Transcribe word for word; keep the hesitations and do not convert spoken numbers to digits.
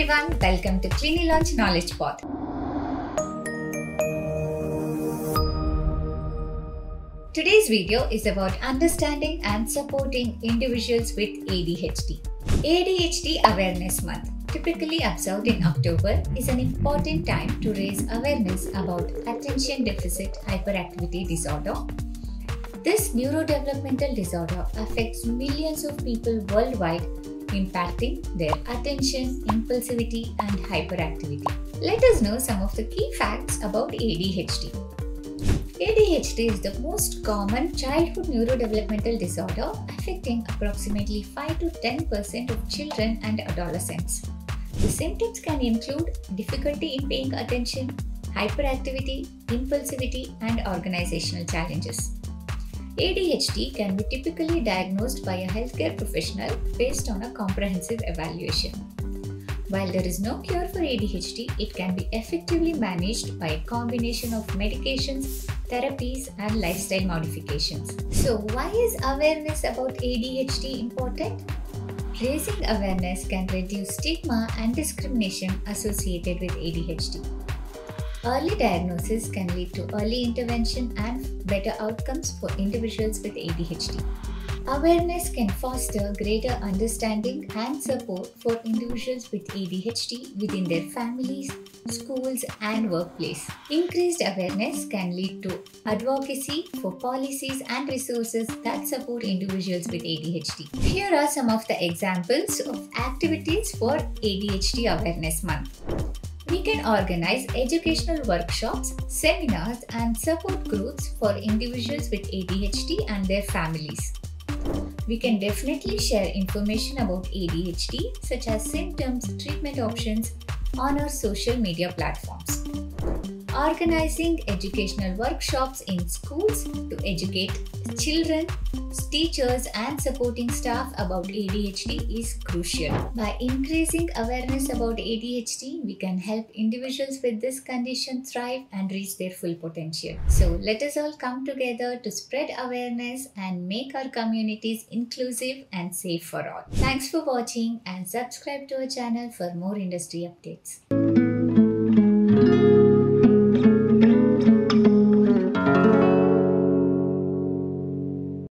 everyone, welcome to Clinilaunch Knowledge Pod. Today's video is about understanding and supporting individuals with A D H D. A D H D Awareness Month, typically observed in October, is an important time to raise awareness about attention deficit hyperactivity disorder. This neurodevelopmental disorder affects millions of people worldwide, impacting their attention, impulsivity, and hyperactivity. Let us know some of the key facts about A D H D. A D H D is the most common childhood neurodevelopmental disorder, affecting approximately five to ten percent of children and adolescents. The symptoms can include difficulty in paying attention, hyperactivity, impulsivity, and organizational challenges. A D H D can be typically diagnosed by a healthcare professional based on a comprehensive evaluation. While there is no cure for A D H D, it can be effectively managed by a combination of medications, therapies, and lifestyle modifications. So, why is awareness about A D H D important? Raising awareness can reduce stigma and discrimination associated with A D H D. Early diagnosis can lead to early intervention and better outcomes for individuals with A D H D. Awareness can foster greater understanding and support for individuals with A D H D within their families, schools, and workplace. Increased awareness can lead to advocacy for policies and resources that support individuals with A D H D. Here are some of the examples of activities for A D H D Awareness Month. We can organize educational workshops, seminars, and support groups for individuals with A D H D and their families. We can definitely share information about A D H D, such as symptoms, treatment options, on our social media platforms. Organizing educational workshops in schools to educate children, teachers, and supporting staff about A D H D is crucial. By increasing awareness about A D H D, we can help individuals with this condition thrive and reach their full potential. So let us all come together to spread awareness and make our communities inclusive and safe for all. Thanks for watching, and subscribe to our channel for more industry updates.